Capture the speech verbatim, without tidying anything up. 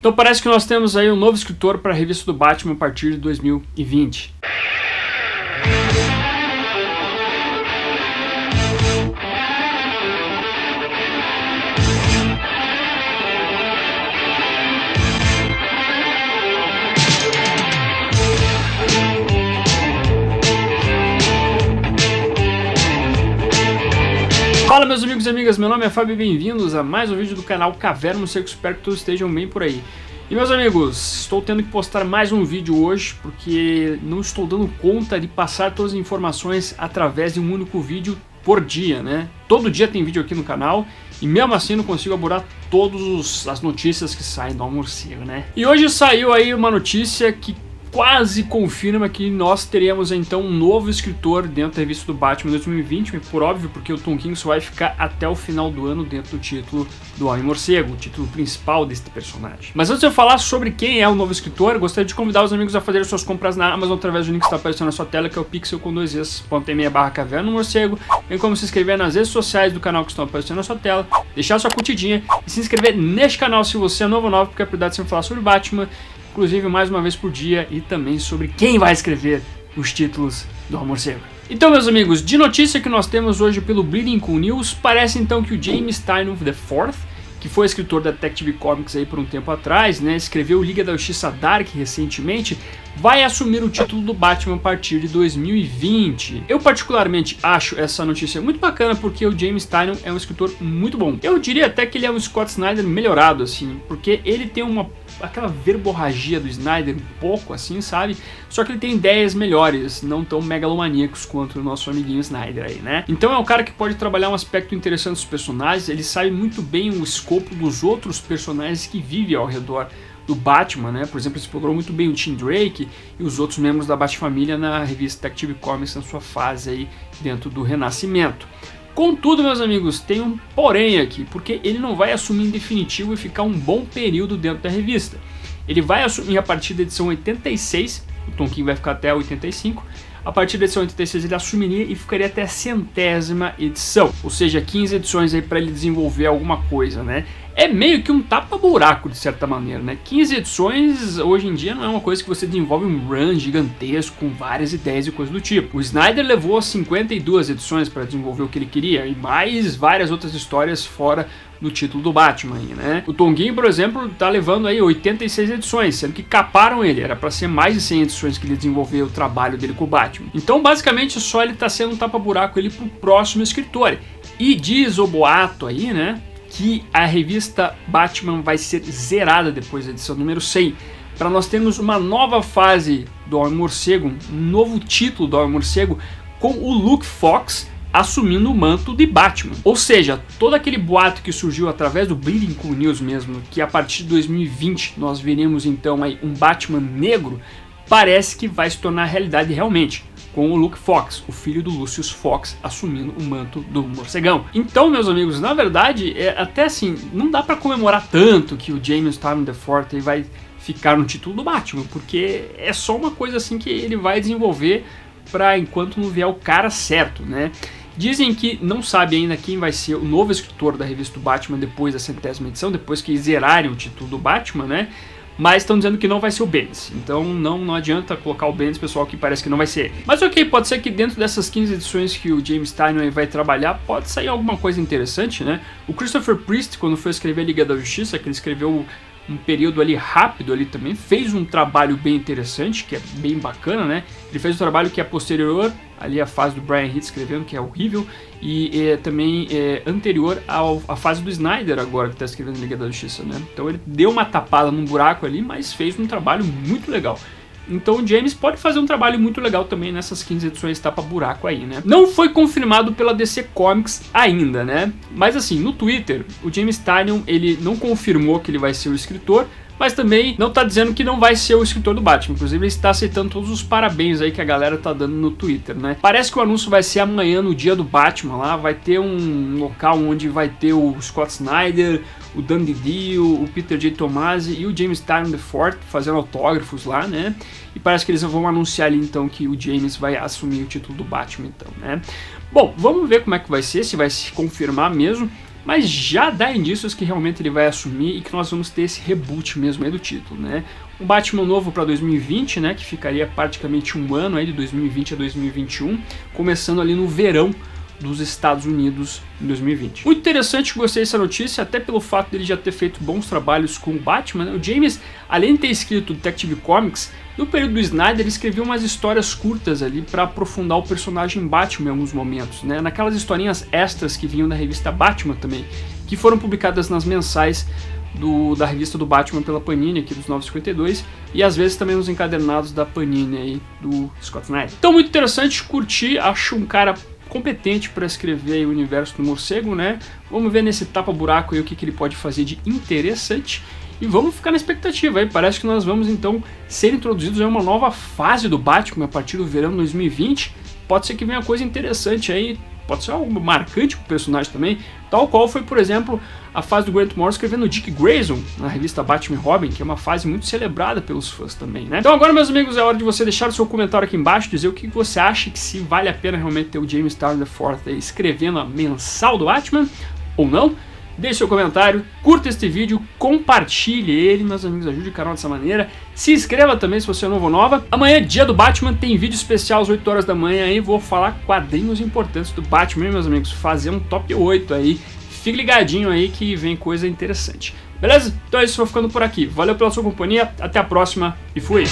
Então parece que nós temos aí um novo escritor para a revista do Batman a partir de dois mil e vinte. Fala meus amigos e amigas, meu nome é Fábio e bem-vindos a mais um vídeo do canal Caverna do Morcego, espero que todos estejam bem por aí. E meus amigos, estou tendo que postar mais um vídeo hoje porque não estou dando conta de passar todas as informações através de um único vídeo por dia, né? Todo dia tem vídeo aqui no canal e mesmo assim não consigo abordar todas as notícias que saem do Morcego, né? E hoje saiu aí uma notícia que quase confirma que nós teremos então um novo escritor dentro da revista do Batman dois mil e vinte, por óbvio, porque o Tom King só vai ficar até o final do ano dentro do título do Homem Morcego, o título principal deste personagem. Mas antes de eu falar sobre quem é o novo escritor, gostaria de convidar os amigos a fazerem suas compras na Amazon através do link que está aparecendo na sua tela, que é o pixel com dois es ponto me barra caverna do morcego, bem como se inscrever nas redes sociais do canal que estão aparecendo na sua tela, deixar sua curtidinha e se inscrever neste canal se você é novo ou novo, porque é a prioridade sempre falar sobre Batman, inclusive mais uma vez por dia, e também sobre quem vai escrever os títulos do Homem Morcego. Então meus amigos, de notícia que nós temos hoje pelo Bleeding Cool News, parece então que o James Tynion the fourth, que foi escritor da Detective Comics aí por um tempo atrás, né, escreveu Liga da Justiça Dark recentemente, vai assumir o título do Batman a partir de dois mil e vinte. Eu particularmente acho essa notícia muito bacana porque o James Tynion é um escritor muito bom. Eu diria até que ele é um Scott Snyder melhorado, assim, porque ele tem uma aquela verborragia do Snyder um pouco assim, sabe? Só que ele tem ideias melhores, não tão megalomaníacos quanto o nosso amiguinho Snyder aí, né? Então é um cara que pode trabalhar um aspecto interessante dos personagens, ele sabe muito bem o escopo dos outros personagens que vivem ao redor do Batman, né? Por exemplo, ele explorou muito bem o Tim Drake e os outros membros da Bat-Família na revista Detective Comics na sua fase aí dentro do Renascimento. Contudo, meus amigos, tem um porém aqui, porque ele não vai assumir em definitivo e ficar um bom período dentro da revista. Ele vai assumir a partir da edição oitenta e seis, o Tom King vai ficar até a oitenta e cinco, a partir da edição oitenta e seis ele assumiria e ficaria até a centésima edição, ou seja, quinze edições aí para ele desenvolver alguma coisa, né? É meio que um tapa-buraco de certa maneira, né? quinze edições hoje em dia não é uma coisa que você desenvolve um run gigantesco com várias ideias e coisas do tipo. O Snyder levou cinquenta e duas edições para desenvolver o que ele queria e mais várias outras histórias fora do título do Batman, né? O Tom King, por exemplo, tá levando aí oitenta e seis edições, sendo que caparam ele, era para ser mais de cem edições que ele desenvolveu o trabalho dele com o Batman. Então, basicamente, só ele tá sendo um tapa-buraco ele pro próximo escritor. E diz o boato aí, né, que a revista Batman vai ser zerada depois da edição número cem, para nós termos uma nova fase do Homem Morcego, um novo título do Homem Morcego, com o Luke Fox assumindo o manto de Batman. Ou seja, todo aquele boato que surgiu através do Bleeding Cool News mesmo, que a partir de dois mil e vinte nós veremos então aí um Batman negro, parece que vai se tornar realidade realmente, com o Luke Fox, o filho do Lucius Fox, assumindo o manto do morcegão. Então, meus amigos, na verdade, é até assim, não dá pra comemorar tanto que o James Tynion the fourth vai ficar no título do Batman, porque é só uma coisa assim que ele vai desenvolver pra enquanto não vier o cara certo, né? Dizem que não sabe ainda quem vai ser o novo escritor da revista do Batman depois da centésima edição, depois que zerarem o título do Batman, né? Mas estão dizendo que não vai ser o Bendis, então não, não adianta colocar o Bendis, pessoal, que parece que não vai ser. Mas ok, pode ser que dentro dessas quinze edições que o James Tynion vai trabalhar, pode sair alguma coisa interessante, né? O Christopher Priest, quando foi escrever a Liga da Justiça, que ele escreveu um período ali rápido ali também, fez um trabalho bem interessante, que é bem bacana, né? Ele fez um trabalho que é posterior ali à fase do Brian Hitch escrevendo, que é horrível, e é, também é, anterior ao, à fase do Snyder agora, que está escrevendo Liga da Justiça, né? Então ele deu uma tapada num buraco ali, mas fez um trabalho muito legal. Então o James pode fazer um trabalho muito legal também nessas quinze edições tapa-buraco aí, né? Não foi confirmado pela D C Comics ainda, né? Mas assim, no Twitter, o James Tynion, ele não confirmou que ele vai ser o escritor, mas também não tá dizendo que não vai ser o escritor do Batman. Inclusive, ele está aceitando todos os parabéns aí que a galera tá dando no Twitter, né? Parece que o anúncio vai ser amanhã, no dia do Batman lá. Vai ter um local onde vai ter o Scott Snyder, o Dan DiDio, o Peter J. Tomasi e o James Tynion the fourth fazendo autógrafos lá, né? E parece que eles vão anunciar ali, então, que o James vai assumir o título do Batman, então, né? Bom, vamos ver como é que vai ser, se vai se confirmar mesmo. mas já dá indícios que realmente ele vai assumir e que nós vamos ter esse reboot mesmo aí do título, né? Um Batman novo para dois mil e vinte, né, que ficaria praticamente um ano aí, de dois mil e vinte a dois mil e vinte e um, começando ali no verão dos Estados Unidos em dois mil e vinte. Muito interessante, gostei dessa notícia, até pelo fato dele já ter feito bons trabalhos com o Batman, né? O James, além de ter escrito Detective Comics, no período do Snyder ele escreveu umas histórias curtas ali para aprofundar o personagem Batman em alguns momentos, né? Naquelas historinhas extras que vinham da revista Batman também, que foram publicadas nas mensais do, da revista do Batman pela Panini aqui dos novecentos e cinquenta e dois, e às vezes também nos encadernados da Panini aí do Scott Snyder. Então muito interessante, curti, acho um cara competente para escrever o universo do morcego, né? Vamos ver nesse tapa-buraco aí o que, que ele pode fazer de interessante e vamos ficar na expectativa aí. Parece que nós vamos então ser introduzidos a uma nova fase do Batman a partir do verão de dois mil e vinte. Pode ser que venha coisa interessante aí, pode ser algo marcante pro personagem também, tal qual foi, por exemplo, a fase do Grant Morrison escrevendo Dick Grayson na revista Batman e Robin, que é uma fase muito celebrada pelos fãs também, né? Então agora, meus amigos, é hora de você deixar o seu comentário aqui embaixo, dizer o que você acha, que se vale a pena realmente ter o James Tynion the fourth aí escrevendo a mensal do Batman ou não. Deixe seu comentário, curta este vídeo, compartilhe ele, meus amigos, ajude o canal dessa maneira. Se inscreva também se você é novo ou nova. Amanhã, dia do Batman, tem vídeo especial às oito horas da manhã e vou falar quadrinhos importantes do Batman, meus amigos. Fazer um top oito aí. Fique ligadinho aí que vem coisa interessante. Beleza? Então é isso, vou ficando por aqui. Valeu pela sua companhia, até a próxima e fui!